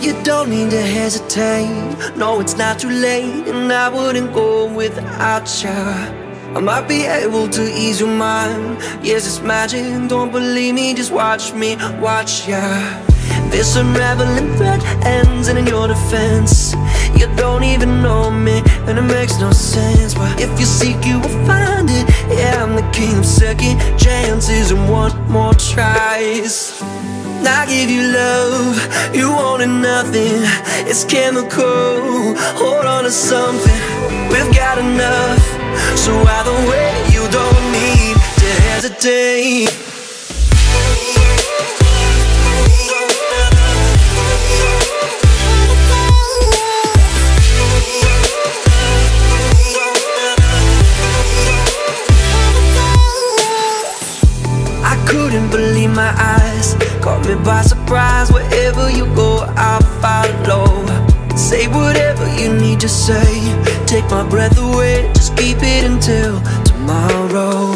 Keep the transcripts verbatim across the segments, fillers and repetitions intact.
You don't need to hesitate. No, it's not too late, and I wouldn't go without you. I might be able to ease your mind. Yes, it's magic, don't believe me, just watch me, watch ya. This unraveling thread ends in your defense. You don't even know me, and it makes no sense. But if you seek, you will find it. Yeah, I'm the king of second chances and one more tries. I give you love, you wanted nothing. It's chemical, hold on to something. We've got enough, so either way you don't need to hesitate. I couldn't believe my eyes. Caught me by surprise. Wherever you go, I'll follow. Say whatever you need to say. Take my breath away, just keep it until tomorrow.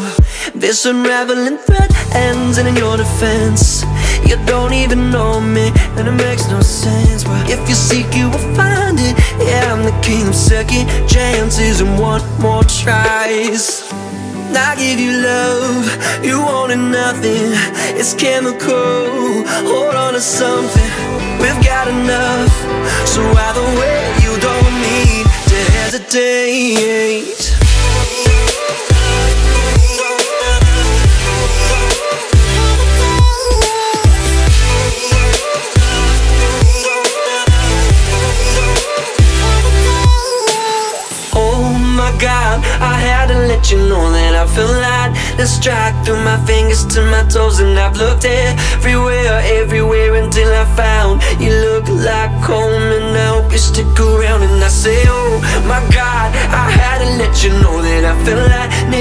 This unraveling thread ends in your defense. You don't even know me, and it makes no sense. But if you seek, you will find it. Yeah, I'm the king of second chances and one more tries. I give you love, you wanted nothing. It's chemical, hold on to something. We've got enough, so either way you don't need to hesitate. God, I had to let you know that I feel light. Let's strike through my fingers to my toes, and I've looked everywhere, everywhere until I found you look like home, and I hope you stick around. And I say, oh my God, I had to let you know that I feel light.